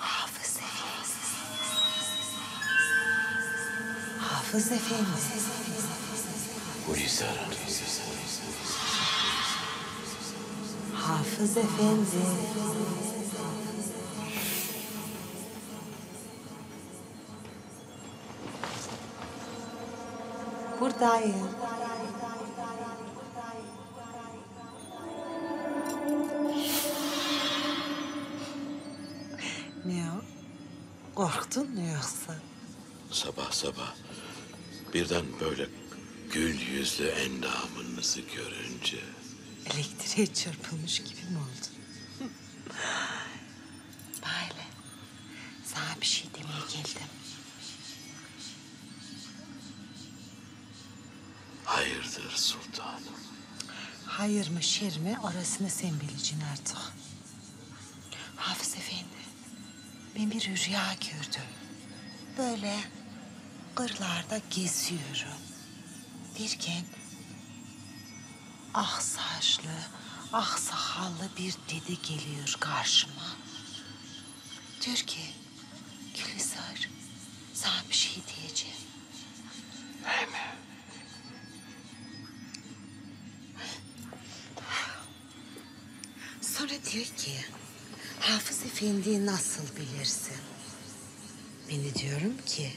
Hafız Efendi. Hafız Efendi. Güliser. Hafız Efendi. Buradayım. Ne o? Korktun mu yoksa? Sabah sabah birden böyle gül yüzlü endamınızı görünce... Elektriğe çırpılmış gibi mi oldun? Bayle, sana bir şey demeye geldim. Hayırdır sultanım? Hayır mı şer mi orasını sen bileceksin artık. Hafız Efendi, ben bir rüya gördüm. Böyle kırlarda geziyorum. Derken ah saçlı, ah sakallı bir dede geliyor karşıma. Diyor ki, Gülizar, sana bir şey diyeceğim. Ne mi? Sonra diyor ki, Hafız Efendi'yi nasıl bilirsin? Ben de diyorum ki,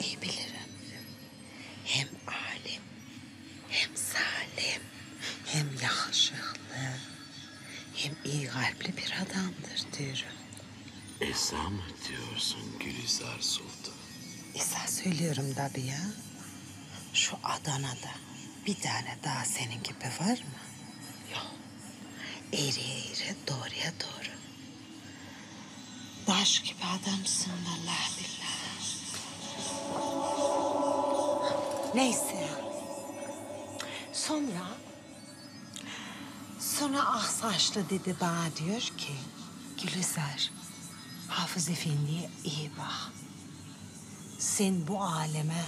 iyi bilirim. Hem alim, hem salim, hem yakışıklı, hem iyi kalpli bir adamdır diyorum. Esa mı diyorsun Gülizar Sultan? Esa söylüyorum tabii ya. Şu Adana'da bir tane daha senin gibi var mı? Yok. Eğriye eğri, doğruya doğru. Taş gibi adamsın vallahi billahi. Neyse. Sonra ah saçlı dedi bana diyor ki... Güliser, Hafız Efendi'ye iyi bak. Sen bu aleme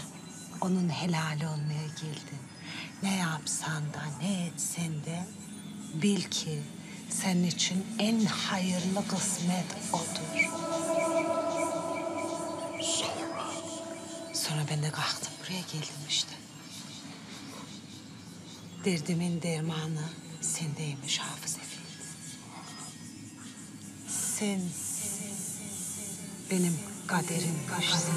onun helali olmaya geldin. Ne yapsan da ne etsen de... Bil ki senin için en hayırlı kısmet odur. Sonra ben de kalktım buraya geldim işte. Derdimin dermanı sendeymiş Hafız Efendi. Sen benim kaderim başsın.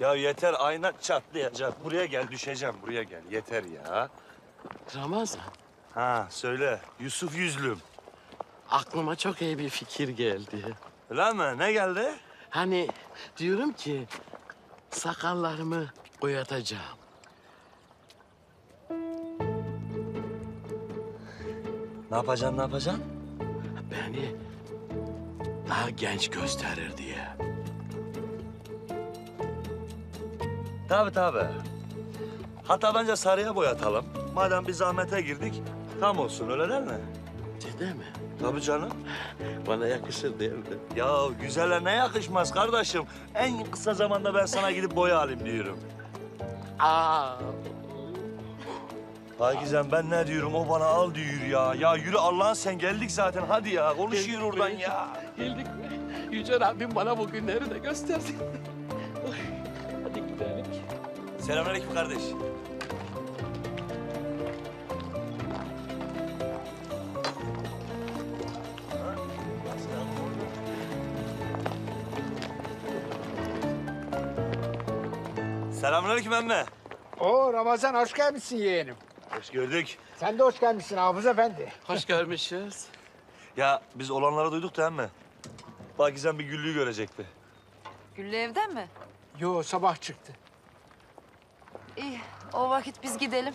Ya yeter, ayna çatlayacak. Buraya gel, düşeceğim. Buraya gel. Yeter ya. Ramazan. Ha, söyle. Yusuf Yüzlüm. Aklıma çok iyi bir fikir geldi. Öyle mi? Ne geldi? Hani diyorum ki, sakallarımı boyatacağım. Ne yapacaksın? Beni daha genç gösterir diye. Tabii. Hatta bence sarıya boyatalım. Madem bir zahmete girdik, tam olsun öyle değil mi? Değil mi? Tabii canım. Bana yakışır değil mi? Ya güzele ne yakışmaz kardeşim? En kısa zamanda ben sana gidip boya alayım diyorum. Pakizem ben ne diyorum? O bana al diyor ya. Ya yürü Allah'ın sen geldik zaten hadi ya. Konuşuyor oradan ya. Geldik mi? Yüce Rabbim bana bu günleri de gösterdi. Selamünaleyküm kardeş. Selamünaleyküm emme. Oo Ramazan, hoş gelmişsin yeğenim. Hoş gördük. Sen de hoş gelmişsin Hafız Efendi. Hoş gelmişiz. Ya biz olanları duyduk da emme. Pakizem bir Güllü'yü görecekti. Güllü evden mi? Yo, sabah çıktı. İyi, o vakit biz gidelim.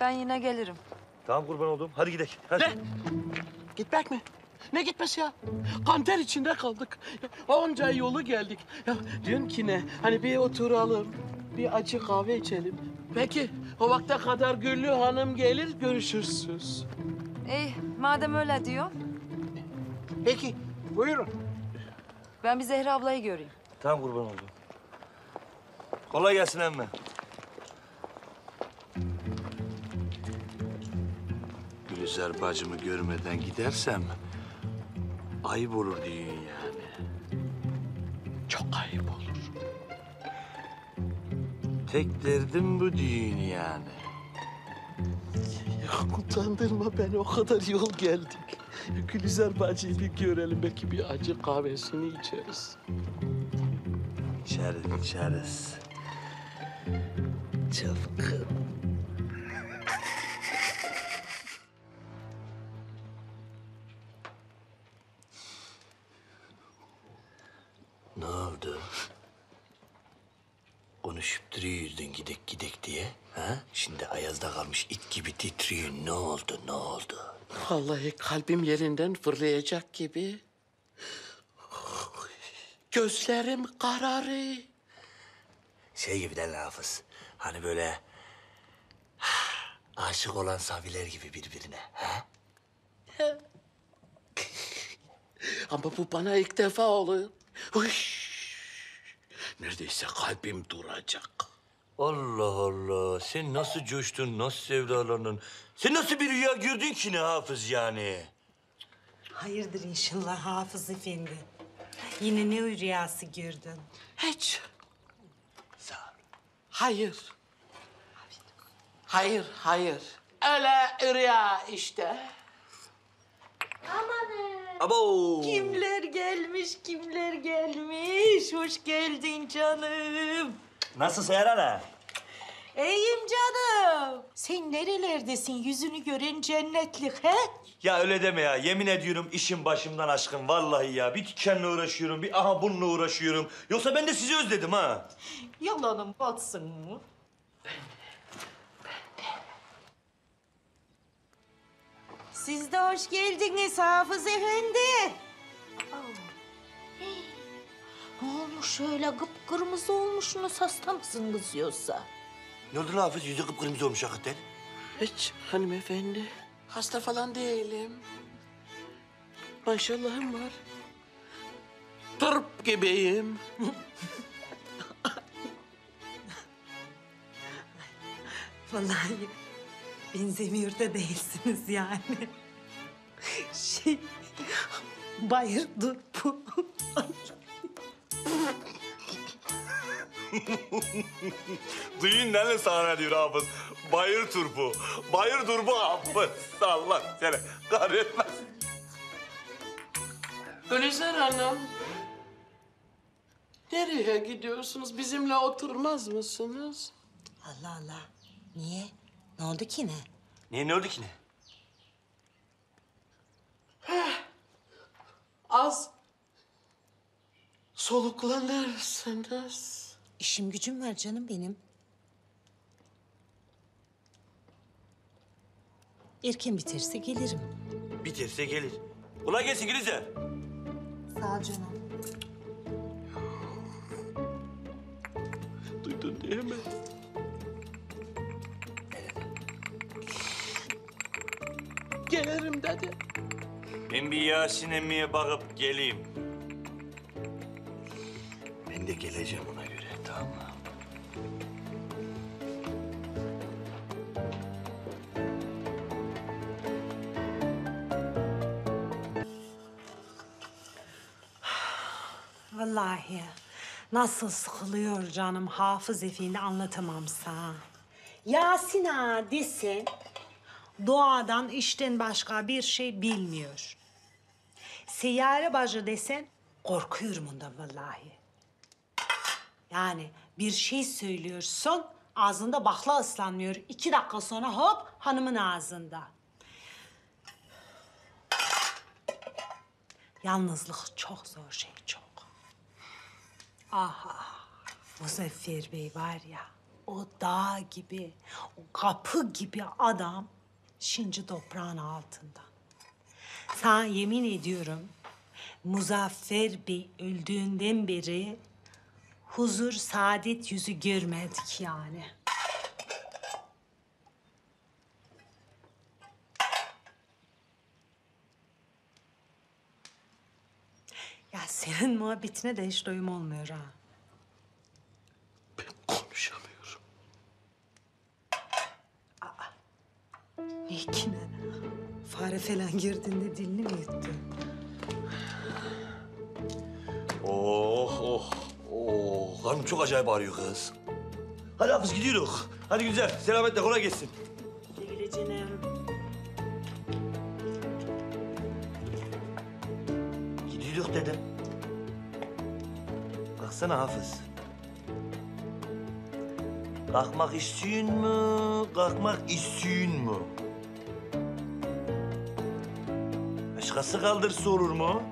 Ben yine gelirim. Tamam kurban olduğum, hadi gidelim. Hadi. Ne? Gitmek mi? Ne gitmesi ya? Kanter içinde kaldık. Onca yolu geldik. Ya diyorum ki ne? Hani bir oturalım, bir acı kahve içelim. Peki, o vakte kadar Güllü Hanım gelir, görüşürsünüz. İyi, madem öyle diyor. Peki, buyurun. Ben bir Zehra ablayı göreyim. Tamam kurban olduğum. Kolay gelsin emme. Güliser bacımı görmeden gidersem ayıp olur diyorsun yani. Çok ayıp olur. Tek derdim bu diyorsun yani. Ya utandırma beni, o kadar yol geldik. Güliser bacıyı bir görelim, belki bir acı kahvesini içeriz. İçeriz, içeriz. Çabuk. Ne oldu? Konuşup duruyordun gidek gidek diye. Ha? Şimdi ayazda kalmış it gibi titriyorsun. Ne oldu, ne oldu? Vallahi kalbim yerinden fırlayacak gibi. Gözlerim kararı. Şey gibi de Hafız. Hani böyle aşık olan saviler gibi birbirine. Ha? Ama bu bana ilk defa oluyor. Hış. Neredeyse kalbim duracak. Allah Allah. Sen nasıl coştun, nasıl sevdalandın? Sen nasıl bir rüya gördün ki ne Hafız yani? Hayırdır inşallah Hafız Efendi. Yine ne rüyası gördün? Hiç. Sağ ol. Hayır. Hayır, hayır. Öyle rüya işte. Amanın. Abo. Kimler gelmiş, kimler gelmiş. Hoş geldin canım. Nasılsın Sayar Hanım? İyiyim canım. Sen nerelerdesin? Yüzünü gören cennetlik he? Ya öyle deme ya. Yemin ediyorum işim başımdan aşkın vallahi ya. Bir tükenle uğraşıyorum, bir aha bununla uğraşıyorum. Yoksa ben de sizi özledim ha. Yalanım batsın mı? Siz de hoş geldiniz Hafız Efendi. Ne olmuş öyle? Kıpkırmızı olmuşsunuz. Hasta mısın kız yoksa? Ne oldu lan Hafız? Yüzü kıpkırmızı olmuş hakikaten. Hiç hanımefendi. Hasta falan değilim. Maşallahım var. Tırp gibiyim. Vallahi... Benzemiyor da değilsiniz yani. Şey... Bayırdı bu. Duyun nerede sana diyor Hafız? Bayır turpu. Bayır turpu Hafız. Allah seni kahretmez. Güliser Hanım. Nereye gidiyorsunuz? Bizimle oturmaz mısınız? Allah Allah. Niye? Ne oldu ki ne? Ne oldu ki ne? Heh. Az soluklanırsınız. İşim gücüm var canım benim. Erken biterse gelirim. Biterse gelir. Kolay gelsin Güliser. Sağ ol canım. Duydun değil mi? Gelirim dedi. Ben bir Yasin emmiye bakıp geleyim. Ben de geleceğim ona göre, tamam mı? Vallahi nasıl sıkılıyor canım Hafız Efendi anlatamam sana. Yasin ağa desin. Doğadan, işten başka bir şey bilmiyor. Sayar bacı desen korkuyorum ondan vallahi. Yani bir şey söylüyorsun, ağzında bakla ıslanmıyor. 2 dakika sonra hop hanımın ağzında. Yalnızlık çok zor şey, çok. Aha, Muzaffer Bey var ya, o dağ gibi, o kapı gibi adam şimdi toprağın altında. Sana yemin ediyorum, Muzaffer Bey öldüğünden beri huzur, saadet yüzü görmedik yani. Ya senin muhabbetine de hiç doyum olmuyor ha. Ben konuşamıyorum. Aa, ne ki nene? Fare falan girdiğinde dilini mi yuttun? Oh, oh, oh. Hanım çok acayip ağrıyor kız. Hadi Hafız gidiyoruz. Hadi Güliser, selametle kolay gelsin. Güle canım. Gidiyoruz dedim. Kalksana Hafız. Kalkmak istiyorsun mu? Kalkmak istiyorsun mu? Başkası kaldırsa olur mu?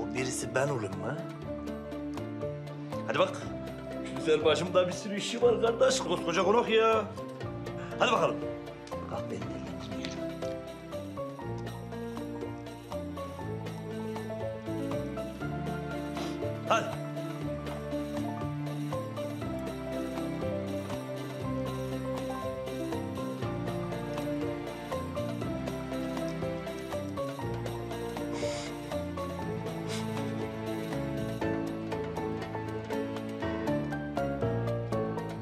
O birisi ben olayım mı? Hadi bak. Güzel başımda bir sürü işi var kardeş. Koskoca konak ya. Hadi bakalım. Kalk benim ellerim yürü. Hadi.